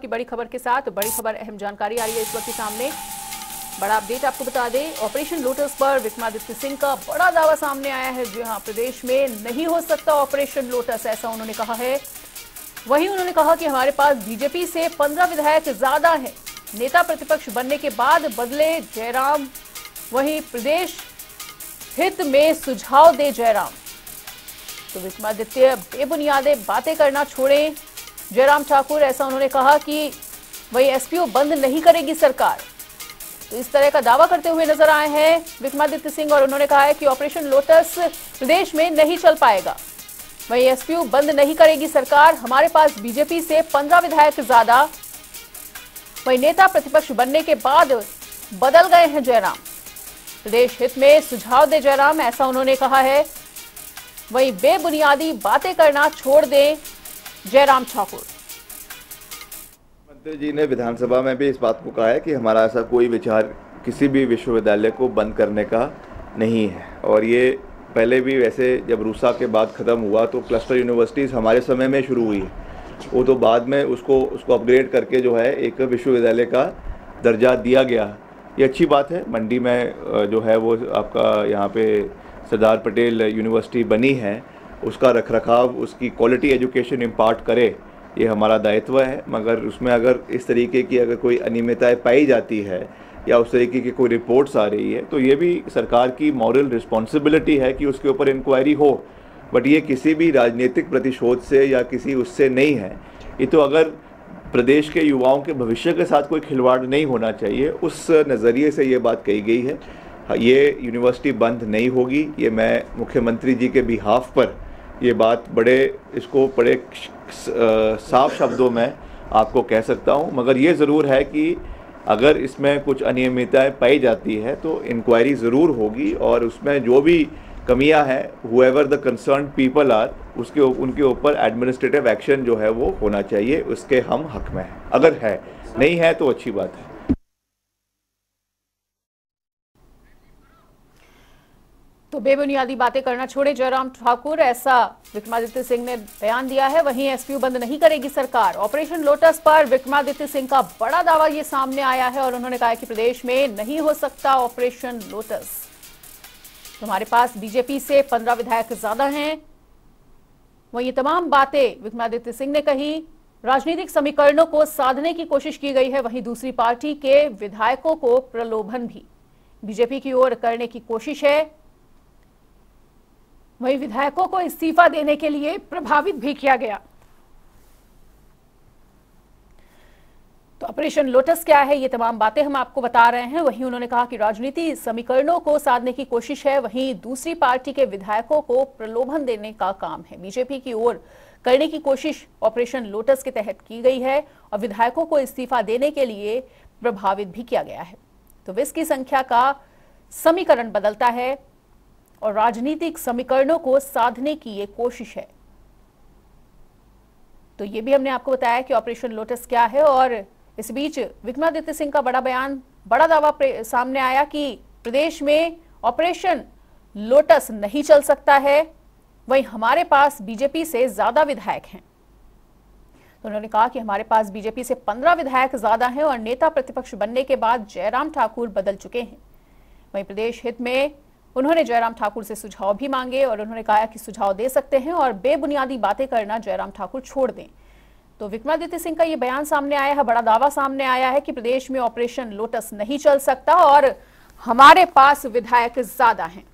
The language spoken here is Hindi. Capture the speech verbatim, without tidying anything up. की बड़ी खबर के साथ बड़ी खबर अहम जानकारी आ रही है इस वक्त के सामने। बड़ा अपडेट आपको बता दें, ऑपरेशन लोटस पर विक्रमादित्य सिंह का बड़ा दावा सामने आया है। जी हां, प्रदेश में नहीं हो सकता ऑपरेशन लोटस, ऐसा उन्होंने कहा है। वहीं उन्होंने कहा कि हमारे पास बीजेपी से पंद्रह विधायक ज्यादा हैं, नेता प्रतिपक्ष बनने के बाद बदले जयराम, वहीं प्रदेश हित में सुझाव दे जयराम। तो विक्रमादित्य बेबुनियादे बातें करना छोड़े जयराम ठाकुर, ऐसा उन्होंने कहा। कि वही एसपीयू बंद नहीं करेगी सरकार, तो इस तरह का दावा करते हुए नजर आए हैं विक्रमादित्य सिंह। और उन्होंने कहा है कि ऑपरेशन लोटस प्रदेश में नहीं चल पाएगा, वही एसपीयू बंद नहीं करेगी सरकार, हमारे पास बीजेपी से पंद्रह विधायक ज्यादा, वही नेता प्रतिपक्ष बनने के बाद बदल गए हैं जयराम, प्रदेश हित में सुझाव दे जयराम, ऐसा उन्होंने कहा है। वही बेबुनियादी बातें करना छोड़ दें जयराम ठाकुर। मंत्री जी ने विधानसभा में भी इस बात को कहा है कि हमारा ऐसा कोई विचार किसी भी विश्वविद्यालय को बंद करने का नहीं है। और ये पहले भी वैसे जब रूसा के बाद ख़त्म हुआ तो क्लस्टर यूनिवर्सिटीज़ हमारे समय में शुरू हुई है, वो तो बाद में उसको उसको अपग्रेड करके जो है एक विश्वविद्यालय का दर्जा दिया गया। ये अच्छी बात है। मंडी में जो है वो आपका यहाँ पे सरदार पटेल यूनिवर्सिटी बनी है, उसका रखरखाव, उसकी क्वालिटी एजुकेशन इम्पार्ट करे, ये हमारा दायित्व है। मगर उसमें अगर इस तरीके की अगर कोई अनियमितताएँ पाई जाती है या उस तरीके की कोई रिपोर्ट्स आ रही है तो ये भी सरकार की मॉरल रिस्पॉन्सिबिलिटी है कि उसके ऊपर इंक्वायरी हो। बट ये किसी भी राजनीतिक प्रतिशोध से या किसी उससे नहीं है। ये तो अगर प्रदेश के युवाओं के भविष्य के साथ कोई खिलवाड़ नहीं होना चाहिए, उस नज़रिए से ये बात कही गई है। ये यूनिवर्सिटी बंद नहीं होगी। ये मैं मुख्यमंत्री जी के बिहाफ पर ये बात बड़े इसको बड़े साफ शब्दों में आपको कह सकता हूं। मगर ये ज़रूर है कि अगर इसमें कुछ अनियमितताएं पाई जाती है तो इंक्वायरी ज़रूर होगी और उसमें जो भी कमियां हैं, however the concern people are, उसके उनके ऊपर एडमिनिस्ट्रेटिव एक्शन जो है वो होना चाहिए। उसके हम हक में हैं, अगर है, नहीं है तो अच्छी बात है। तो बेबुनियादी बातें करना छोड़े जयराम ठाकुर, ऐसा विक्रमादित्य सिंह ने बयान दिया है। वहीं एसपीयू बंद नहीं करेगी सरकार, ऑपरेशन लोटस पर विक्रमादित्य सिंह का बड़ा दावा ये सामने आया है। और उन्होंने कहा कि प्रदेश में नहीं हो सकता ऑपरेशन लोटस, तुम्हारे पास बीजेपी से पंद्रह विधायक ज्यादा हैं। वहीं ये तमाम बातें विक्रमादित्य सिंह ने कही। राजनीतिक समीकरणों को साधने की कोशिश की गई है, वहीं दूसरी पार्टी के विधायकों को प्रलोभन भी बीजेपी की ओर करने की कोशिश है। वहीं विधायकों को इस्तीफा देने के लिए प्रभावित भी किया गया। तो ऑपरेशन लोटस क्या है, ये तमाम बातें हम आपको बता रहे हैं। वहीं उन्होंने कहा कि राजनीति समीकरणों को साधने की कोशिश है, वहीं दूसरी पार्टी के विधायकों को प्रलोभन देने का काम है। बीजेपी की ओर करने की कोशिश ऑपरेशन लोटस के तहत की गई है और विधायकों को इस्तीफा देने के लिए प्रभावित भी किया गया है। तो विस की संख्या का समीकरण बदलता है और राजनीतिक समीकरणों को साधने की ये कोशिश है। तो ये भी हमने आपको बताया कि ऑपरेशन लोटस क्या है। और इस बीच विक्रमादित्य सिंह का बड़ा बयान, बड़ा दावा सामने आया कि प्रदेश में ऑपरेशन लोटस नहीं चल सकता है, वहीं हमारे पास बीजेपी से ज्यादा विधायक हैं। तो उन्होंने कहा कि हमारे पास बीजेपी से पंद्रह विधायक ज्यादा हैं और नेता प्रतिपक्ष बनने के बाद जयराम ठाकुर बदल चुके हैं। वहीं प्रदेश हित में उन्होंने जयराम ठाकुर से सुझाव भी मांगे और उन्होंने कहा कि सुझाव दे सकते हैं और बेबुनियादी बातें करना जयराम ठाकुर छोड़ दें। तो विक्रमादित्य सिंह का ये बयान सामने आया है, बड़ा दावा सामने आया है कि प्रदेश में ऑपरेशन लोटस नहीं चल सकता और हमारे पास विधायक ज्यादा हैं।